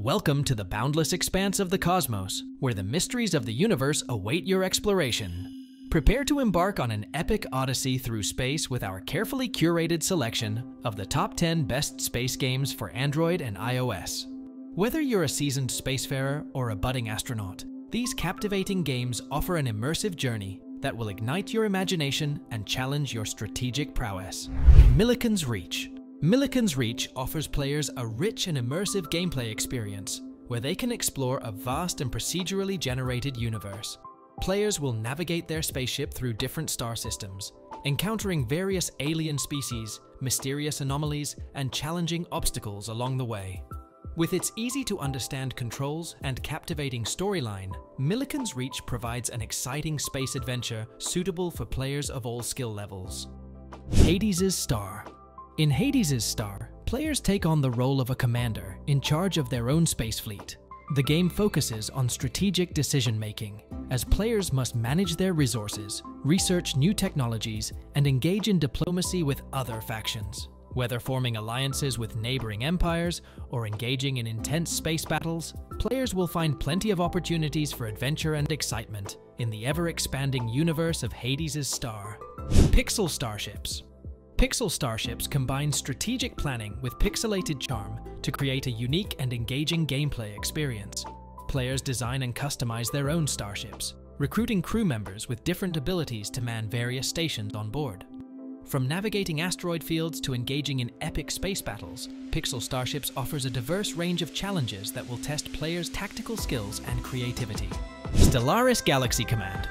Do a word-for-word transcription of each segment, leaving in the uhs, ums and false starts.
Welcome to the boundless expanse of the cosmos, where the mysteries of the universe await your exploration. Prepare to embark on an epic odyssey through space with our carefully curated selection of the top ten best space games for Android and iOS. Whether you're a seasoned spacefarer or a budding astronaut, these captivating games offer an immersive journey that will ignite your imagination and challenge your strategic prowess. Millikan's Reach. Millikan's Reach offers players a rich and immersive gameplay experience where they can explore a vast and procedurally generated universe. Players will navigate their spaceship through different star systems, encountering various alien species, mysterious anomalies, and challenging obstacles along the way. With its easy-to-understand controls and captivating storyline, Millikan's Reach provides an exciting space adventure suitable for players of all skill levels. Hades' Star. In Hades' Star, players take on the role of a commander in charge of their own space fleet. The game focuses on strategic decision-making, as players must manage their resources, research new technologies, and engage in diplomacy with other factions. Whether forming alliances with neighboring empires or engaging in intense space battles, players will find plenty of opportunities for adventure and excitement in the ever-expanding universe of Hades' Star. Pixel Starships. Pixel Starships combines strategic planning with pixelated charm to create a unique and engaging gameplay experience. Players design and customize their own starships, recruiting crew members with different abilities to man various stations on board. From navigating asteroid fields to engaging in epic space battles, Pixel Starships offers a diverse range of challenges that will test players' tactical skills and creativity. Stellaris Galaxy Command.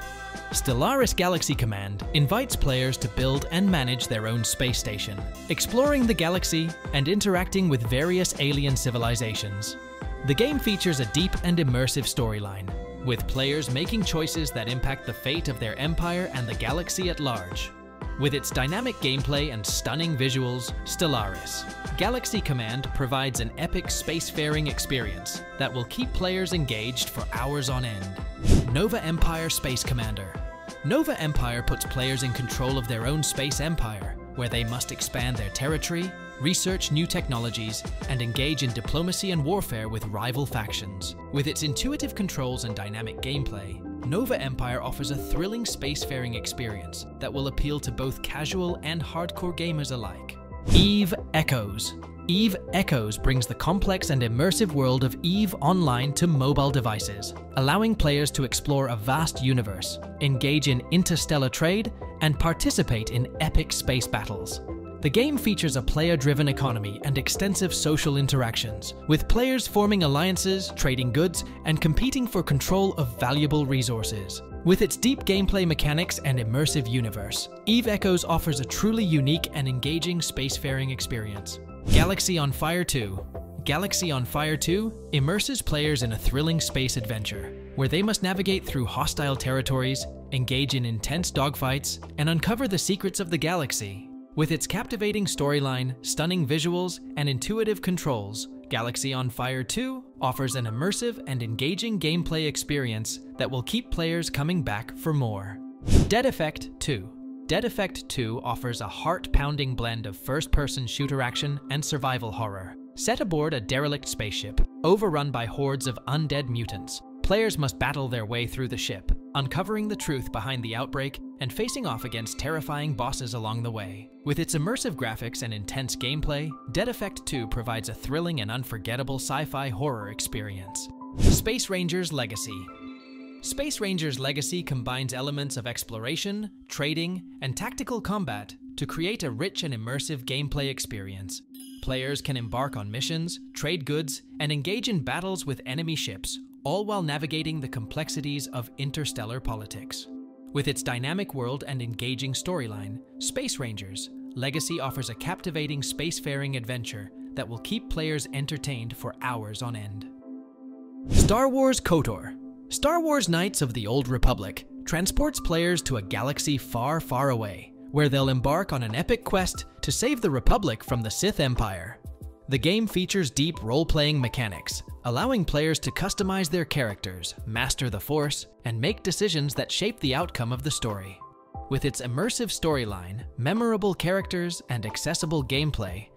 Stellaris Galaxy Command invites players to build and manage their own space station, exploring the galaxy and interacting with various alien civilizations. The game features a deep and immersive storyline, with players making choices that impact the fate of their empire and the galaxy at large. With its dynamic gameplay and stunning visuals, Stellaris Galaxy Command provides an epic spacefaring experience that will keep players engaged for hours on end. Nova Empire Space Commander. Nova Empire puts players in control of their own space empire, where they must expand their territory, research new technologies, and engage in diplomacy and warfare with rival factions. With its intuitive controls and dynamic gameplay, Nova Empire offers a thrilling spacefaring experience that will appeal to both casual and hardcore gamers alike. Eve Echoes. Eve Echoes brings the complex and immersive world of Eve Online to mobile devices, allowing players to explore a vast universe, engage in interstellar trade, and participate in epic space battles. The game features a player-driven economy and extensive social interactions, with players forming alliances, trading goods, and competing for control of valuable resources. With its deep gameplay mechanics and immersive universe, Eve Echoes offers a truly unique and engaging spacefaring experience. Galaxy on Fire two. Galaxy on Fire two immerses players in a thrilling space adventure, where they must navigate through hostile territories, engage in intense dogfights, and uncover the secrets of the galaxy. With its captivating storyline, stunning visuals, and intuitive controls, Galaxy on Fire two offers an immersive and engaging gameplay experience that will keep players coming back for more. Dead Effect two. Dead Effect two offers a heart-pounding blend of first-person shooter action and survival horror. Set aboard a derelict spaceship, overrun by hordes of undead mutants, players must battle their way through the ship, uncovering the truth behind the outbreak and facing off against terrifying bosses along the way. With its immersive graphics and intense gameplay, Dead Effect two provides a thrilling and unforgettable sci-fi horror experience. Space Rangers Legacy. Space Rangers Legacy combines elements of exploration, trading, and tactical combat to create a rich and immersive gameplay experience. Players can embark on missions, trade goods, and engage in battles with enemy ships, all while navigating the complexities of interstellar politics. With its dynamic world and engaging storyline, Space Rangers Legacy offers a captivating spacefaring adventure that will keep players entertained for hours on end. Star Wars KOTOR. Star Wars Knights of the Old Republic transports players to a galaxy far, far away, where they'll embark on an epic quest to save the Republic from the Sith Empire. The game features deep role-playing mechanics, allowing players to customize their characters, master the Force, and make decisions that shape the outcome of the story. With its immersive storyline, memorable characters, and accessible gameplay,